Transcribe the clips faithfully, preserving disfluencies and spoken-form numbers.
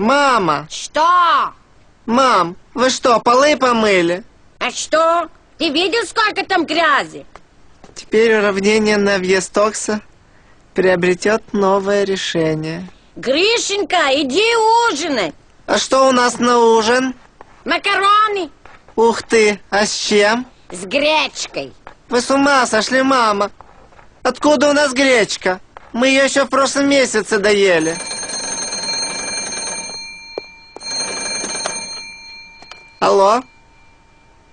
Мама! Что? Мам, вы что, полы помыли? А что? Ты видел, сколько там грязи? Теперь уравнение Навье-Стокса приобретет новое решение. Гришенька, иди ужинай. А что у нас на ужин? Макароны. Ух ты, а с чем? С гречкой. Вы с ума сошли, мама. Откуда у нас гречка? Мы ее еще в прошлом месяце доели. Алло?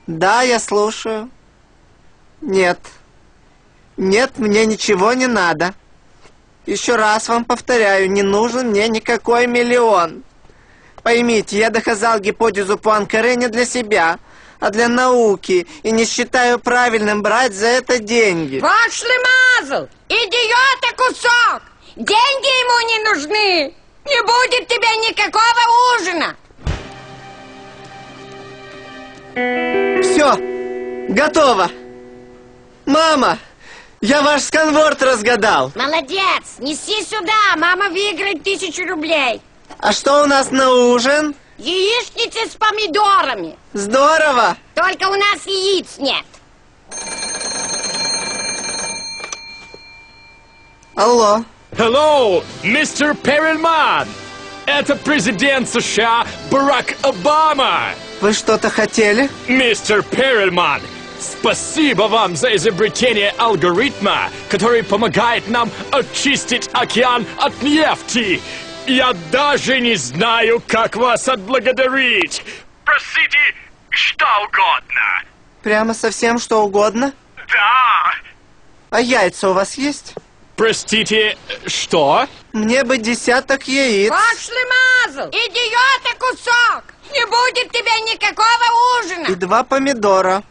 Да, я слушаю. Нет. Нет, мне ничего не надо. Еще раз вам повторяю, не нужен мне никакой миллион. Поймите, я доказал гипотезу Пуанкаре не для себя, а для науки, и не считаю правильным брать за это деньги. Вот шлемазл! Идиота кусок! Деньги ему не нужны! Не будет тебе никакого ужина! Все, готово. Мама, я ваш сканворд разгадал. Молодец, неси сюда, мама выиграет тысячу рублей. А что у нас на ужин? Яичница с помидорами. Здорово. Только у нас яиц нет. Алло. Hello, мистер Перельман. Это президент США Барак Обама. Вы что-то хотели? Мистер Перельман, спасибо вам за изобретение алгоритма, который помогает нам очистить океан от нефти. Я даже не знаю, как вас отблагодарить. Просите что угодно. Прямо совсем что угодно? Да. А яйца у вас есть? Простите, что? Мне бы десяток яиц. Пошлемазл! Идиота кусок! Не будет тебе никакого ужина! И два помидора.